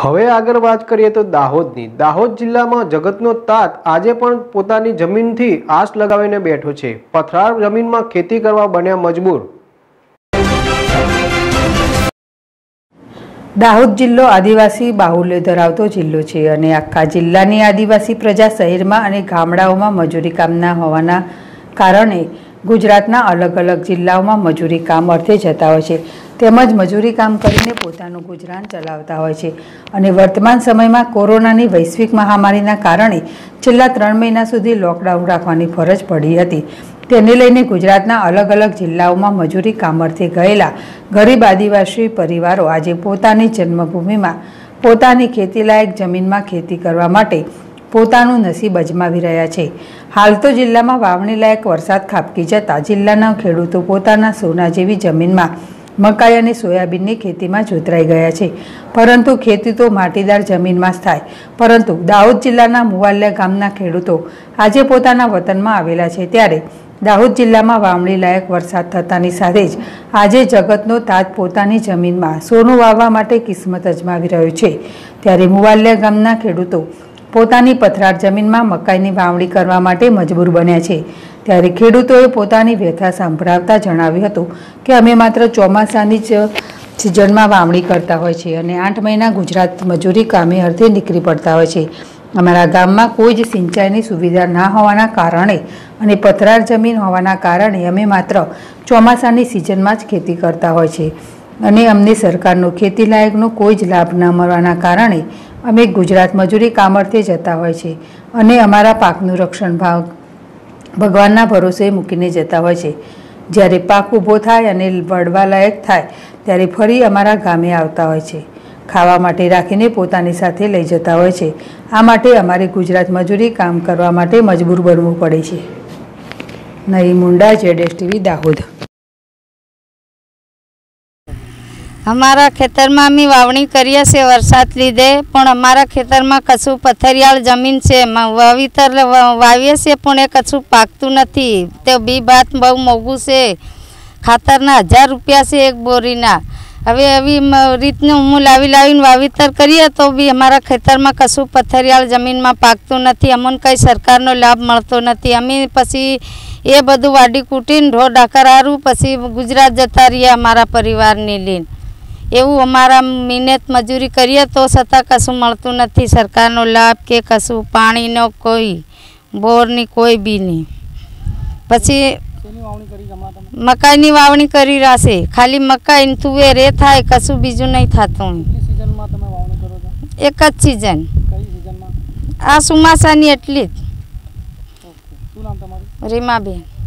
हवे आगळ वात करीए तो दाहोदनी। दाहोद जिल्लामां जगतनो तात आजे पण पोतानी जमीनथी आस लगावीने बेठो छे। पथरार जमीनमां खेती करवा बन्या मजबूर। दाहोद जिल्लो आदिवासी बाहुल्य धरावतो जिल्लो छे अने आखा जिल्लानी आदिवासी प्रजा शहेरमां अने गामडाओमां मजूरी कामना होवाना कारणे गुजरातना अलग अलग जिल्लाओमां मजूरी काम अर्थे जता होय छे, તેમજ મજૂરી કામ કરીને પોતાનું ગુજરાન ચલાવતા હોય છે અને વર્તમાન સમયમાં કોરોનાની વૈશ્વિક મહામારીના કારણે છેલ્લા 3 મહિના સુધી લોકડાઉન રાખવાની ફરજ પડી હતી। તેને લઈને ગુજરાતના અલગ અલગ જિલ્લાઓમાં મજૂરી કામ અર્થે ગયેલા ગરીબ આદિવાસી પરિવારો આજે પોતાની જન્મભૂમિમાં પોતાની ખેતીલાયક જમીનમાં ખેતી કરવા માટે પોતાનું નસીબ અજમાવી રહ્યા છે। હાલ તો જિલ્લામાં વાવણી લાયક વરસાદ ખાબકી જતા જિલ્લાના ખેડૂતો પોતાના સોના જેવી જમીનમાં मकाई और सोयाबीन की खेती में जोतराई गया है, परंतु खेती तो माटीदार जमीन में थाय। परंतु दाहोद जिल्लाना मुवाल्या गामना खेडूतो आजे पोताना वतनमा आवेला छे, त्यारे दाहोद जिल्लामां वावणी लायक वरसाद थतानी साथे ज आजे जगतनो तात पोतानी जमीनमां सोनु वाववा माटे किस्मत अजमावी रह्यो छे। त्यारे मुवाल्या गामना खेडूतो पोतानी पथरार जमीनमां मकाईनी वावणी करवा माटे मजबूर बन्या छे। त्यारे खेडूतोए पोतानी व्यथा सांभळावता जणाव्युं हतुं के अमे मात्र चोमासानी ज सीजनमां वावणी करता होय छे अने 8 महीना गुजरात मजूरी कामे अर्थे नीकळी पड़ता होय छे। अमारा गाममां कोई ज सिंचाईनी सुविधा न होवाना कारणे अने पथरार जमीन होवाना कारणे अमे मात्र चोमासानी सीजनमां ज खेती करता होय छे अने अमने सरकारनो खेतीलायकनो कोई ज लाभ न मळवाना कारणे अमे गुजरात मजूरी काम अर्थे जता होय छे अने अमारा पाकनुं रक्षण भाव भगवानना भरोसे मूकीने जता होय छे। ज्यारे पाक ऊभो थाय अने वढवा लायक थाय त्यारे फरी अमारा गामे आवता होय छे, खावा माटे राखीने पोतानी साथे लई जता होय छे। आ माटे अमारे गुजरात मजूरी काम करवा माटे मजबूर बनवू पड़े छे। नई मुंडा, ZSTV दाहोद। अमारा खेतर में अमी वावणी करीए छे वरसाद लीधे, पण अमारा खेतर में कशुं पथरियाळ जमीन छे, वावीतर वावीए छे पण ए कशुं पाकतुं नथी। तो बी भात बहु मोघुं छे, खातरना 1000 रूपिया छे एक बोरीना। हवे एवी रीतनु हूँ लावी वावीतर करीए तो बी अमारा खेतर में कशुं पथरियाळ जमीन में पाकतुं नथी। अमने कई सरकारनो लाभ मळतो नथी। अमी पछी ए बधुं वाढी कूटीने ढो ढाकर हारू पछी गुजरात जता रहीए अमारा परिवारनी लीन। एवं अमारा मेहनत मजूरी करिए तो छतां कशुं मळतुं नथी, सरकारनो लाभ के कशुं, पाणीनो कोई, बोरनी कोई बी नहीं। पछी मकाईनी वावणी करी रह्या छे, खाली मकाई ने तुवेर ए थाय, कशुं बीजुं नहीं थातुं। एक ज सीजन आ चोमासानी एटली ज। रीमाबेन।